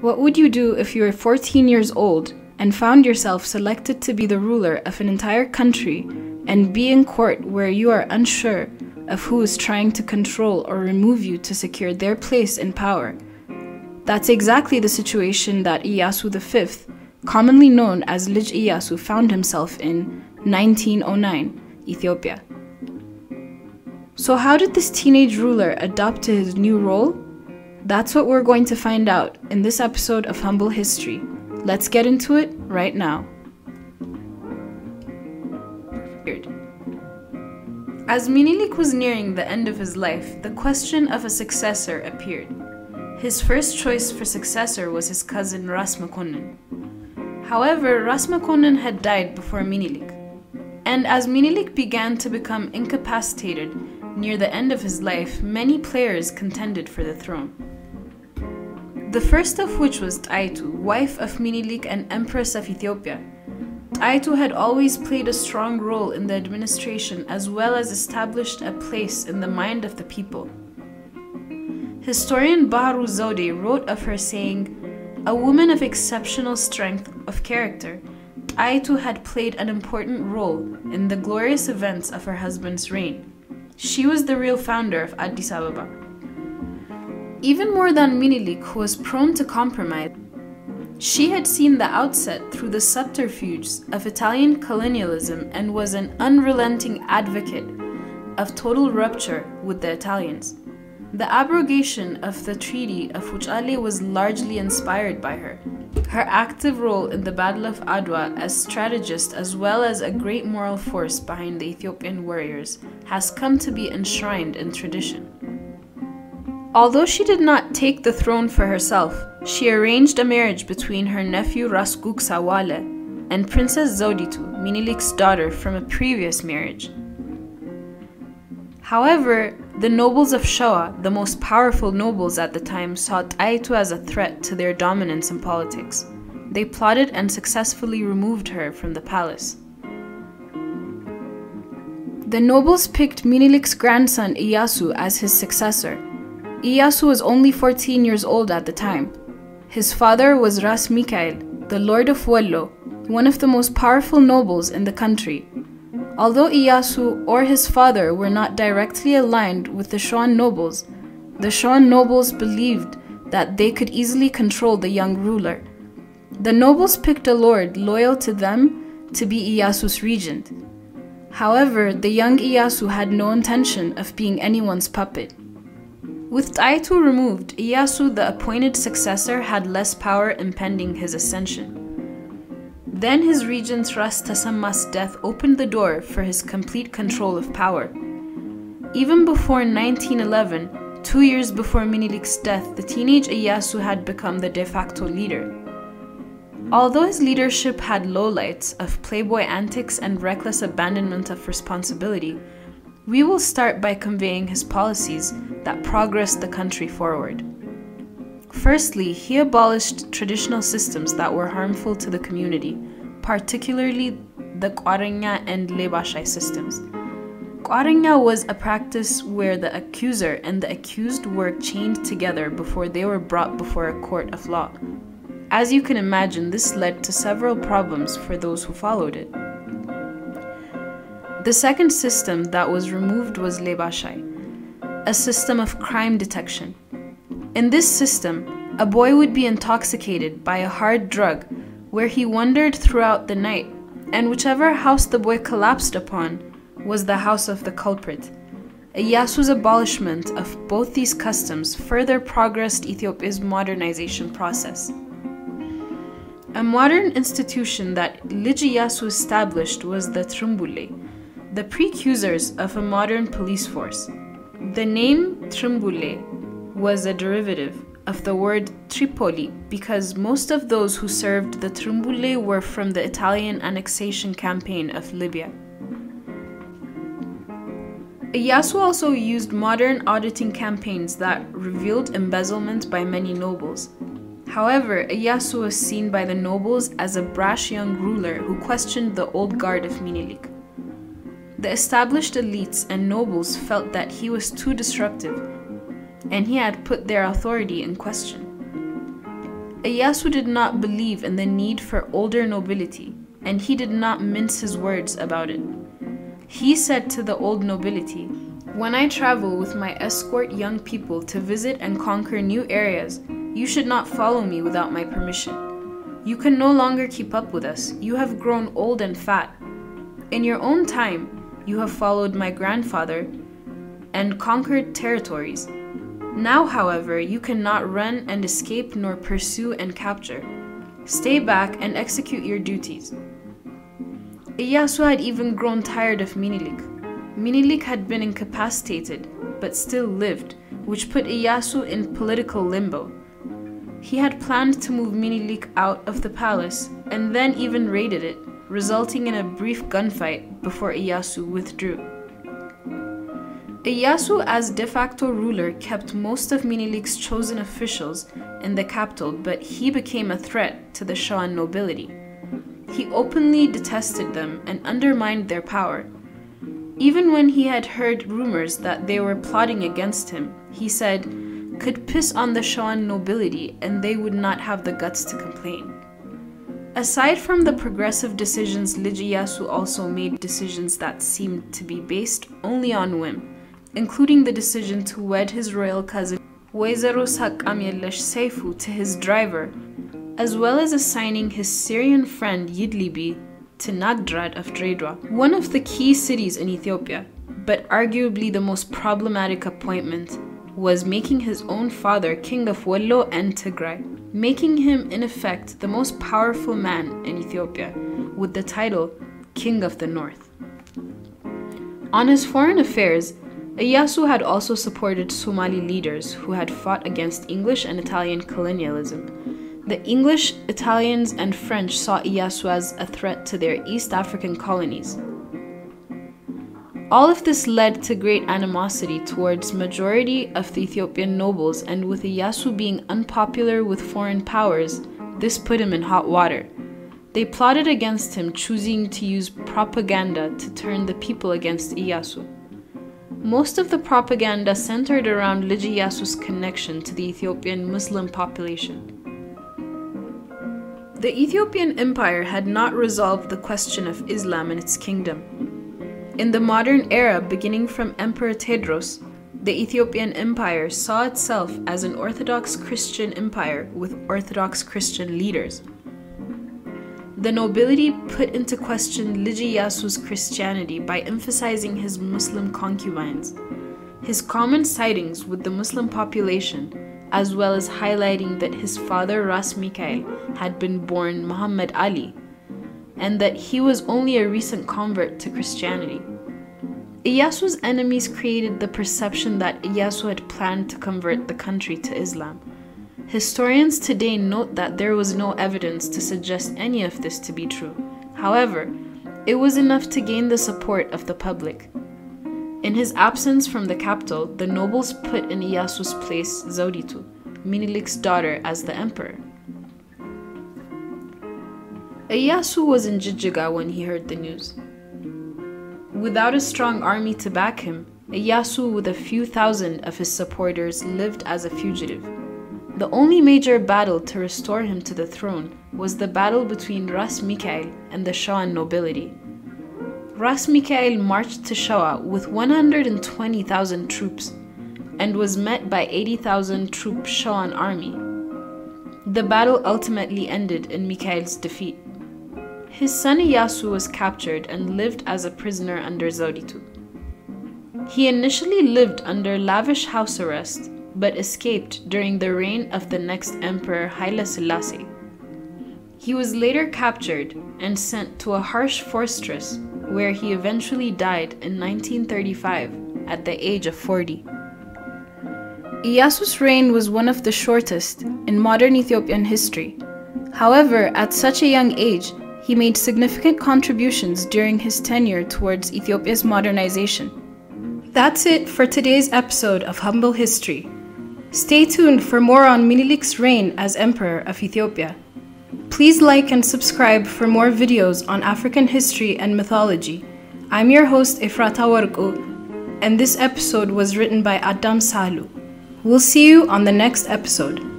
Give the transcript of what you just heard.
What would you do if you were 14 years old and found yourself selected to be the ruler of an entire country and be in court where you are unsure of who is trying to control or remove you to secure their place in power? That's exactly the situation that Iyasu V, commonly known as Lij Iyasu, found himself in 1909, Ethiopia. So how did this teenage ruler adapt to his new role? That's what we're going to find out in this episode of Humble History. Let's get into it right now. As Menelik was nearing the end of his life, the question of a successor appeared. His first choice for successor was his cousin Rasmakunnan. However, Rasmakunnan had died before Menelik, and as Menelik began to become incapacitated near the end of his life, many players contended for the throne. The first of which was Taitu, wife of Menelik and Empress of Ethiopia. Taitu had always played a strong role in the administration as well as established a place in the mind of the people. Historian Bahru Zodi wrote of her saying, "A woman of exceptional strength of character, Taitu had played an important role in the glorious events of her husband's reign. She was the real founder of Addis Ababa." Even more than Menelik, who was prone to compromise, she had seen the outset through the subterfuges of Italian colonialism and was an unrelenting advocate of total rupture with the Italians. The abrogation of the Treaty of Wuchale was largely inspired by her. Her active role in the Battle of Adwa as strategist as well as a great moral force behind the Ethiopian warriors has come to be enshrined in tradition. Although she did not take the throne for herself, she arranged a marriage between her nephew Ras Gugsa Wale and Princess Zauditu, Menelik's daughter from a previous marriage. However, the nobles of Shoa, the most powerful nobles at the time, saw Taitu as a threat to their dominance in politics. They plotted and successfully removed her from the palace. The nobles picked Menelik's grandson Iyasu as his successor. Iyasu was only 14 years old at the time. His father was Ras Mikael, the lord of Wello, one of the most powerful nobles in the country. Although Iyasu or his father were not directly aligned with the Shoan nobles believed that they could easily control the young ruler. The nobles picked a lord loyal to them to be Iyasu's regent. However, the young Iyasu had no intention of being anyone's puppet. With Taitu removed, Iyasu, the appointed successor, had less power impending his ascension. Then his regent Ras Tassamma's death opened the door for his complete control of power. Even before 1911, 2 years before Menelik's death, the teenage Iyasu had become the de facto leader. Although his leadership had lowlights of playboy antics and reckless abandonment of responsibility, we will start by conveying his policies that progressed the country forward. Firstly, he abolished traditional systems that were harmful to the community, particularly the Kwarinya and Lebashai systems. Kwarinya was a practice where the accuser and the accused were chained together before they were brought before a court of law. As you can imagine, this led to several problems for those who followed it. The second system that was removed was Lebashai, a system of crime detection. In this system, a boy would be intoxicated by a hard drug where he wandered throughout the night, and whichever house the boy collapsed upon was the house of the culprit. Iyasu's abolishment of both these customs further progressed Ethiopia's modernization process. A modern institution that Lij Iyasu established was the Trumbule, the precursors of a modern police force. The name Trumbule was a derivative of the word Tripoli because most of those who served the Trumbule were from the Italian annexation campaign of Libya. Iyasu also used modern auditing campaigns that revealed embezzlement by many nobles. However, Iyasu was seen by the nobles as a brash young ruler who questioned the old guard of Menelik. The established elites and nobles felt that he was too disruptive, and he had put their authority in question. Iyasu did not believe in the need for older nobility, and he did not mince his words about it. He said to the old nobility, "When I travel with my escort young people to visit and conquer new areas, you should not follow me without my permission. You can no longer keep up with us. You have grown old and fat. In your own time, you have followed my grandfather and conquered territories. Now, however, you cannot run and escape nor pursue and capture. Stay back and execute your duties." Iyasu had even grown tired of Menelik. Menelik had been incapacitated, but still lived, which put Iyasu in political limbo. He had planned to move Menelik out of the palace, and then even raided it, resulting in a brief gunfight before Iyasu withdrew. Iyasu as de facto ruler kept most of Menelik's chosen officials in the capital, but he became a threat to the Shoa nobility. He openly detested them and undermined their power. Even when he had heard rumors that they were plotting against him, he said, "Could piss on the Shoa nobility and they would not have the guts to complain." Aside from the progressive decisions, Lij Iyasu also made decisions that seemed to be based only on whim, including the decision to wed his royal cousin Wezerosak Amiel Lesh Seifu to his driver, as well as assigning his Syrian friend Yidlibi to Nadrad of Dredwa, one of the key cities in Ethiopia. But arguably the most problematic appointment was making his own father king of Wello and Tigray, making him in effect the most powerful man in Ethiopia, with the title King of the North. On his foreign affairs, Iyasu had also supported Somali leaders who had fought against English and Italian colonialism. The English, Italians, and French saw Iyasu as a threat to their East African colonies. All of this led to great animosity towards majority of the Ethiopian nobles, and with Iyasu being unpopular with foreign powers, this put him in hot water. They plotted against him, choosing to use propaganda to turn the people against Iyasu. Most of the propaganda centered around Lij Iyasu's connection to the Ethiopian Muslim population. The Ethiopian Empire had not resolved the question of Islam in its kingdom. In the modern era, beginning from Emperor Tedros, the Ethiopian Empire saw itself as an Orthodox Christian empire with Orthodox Christian leaders. The nobility put into question Lij Iyasu's Christianity by emphasizing his Muslim concubines, his common sightings with the Muslim population, as well as highlighting that his father Ras Mikael had been born Muhammad Ali, and that he was only a recent convert to Christianity. Iyasu's enemies created the perception that Iyasu had planned to convert the country to Islam. Historians today note that there was no evidence to suggest any of this to be true. However, it was enough to gain the support of the public. In his absence from the capital, the nobles put in Iyasu's place Zauditu, Menelik's daughter, as the emperor. Iyasu was in Jijiga when he heard the news. Without a strong army to back him, Iyasu with a few thousand of his supporters lived as a fugitive. The only major battle to restore him to the throne was the battle between Ras Mikael and the Shoa nobility. Ras Mikael marched to Shoa with 120,000 troops and was met by 80,000 troop Shoan army. The battle ultimately ended in Mikael's defeat. His son Iyasu was captured and lived as a prisoner under Zauditu. He initially lived under lavish house arrest, but escaped during the reign of the next emperor Haile Selassie. He was later captured and sent to a harsh fortress where he eventually died in 1935 at the age of 40. Iyasu's reign was one of the shortest in modern Ethiopian history. However, at such a young age, he made significant contributions during his tenure towards Ethiopia's modernization. That's it for today's episode of Humble History. Stay tuned for more on Menelik's reign as Emperor of Ethiopia. Please like and subscribe for more videos on African history and mythology. I'm your host Efrata Warku, and this episode was written by Adam Salu. We'll see you on the next episode.